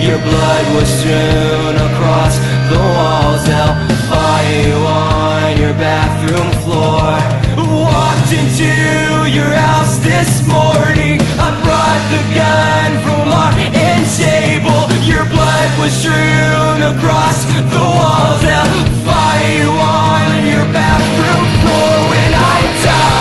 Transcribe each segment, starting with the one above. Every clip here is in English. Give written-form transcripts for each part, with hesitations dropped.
Your blood was strewn across the walls. I'll find you on your bathroom floor. Walked into your house this morning. I brought the gun from our end table. Your blood was strewn across the walls. I'll find you on your bathroom floor when I die.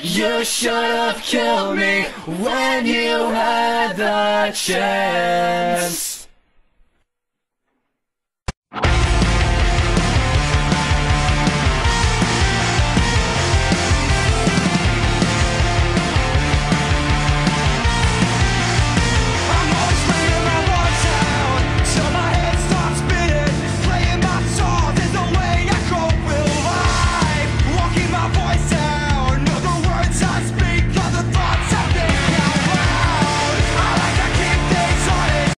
You should have killed me when you had the chance.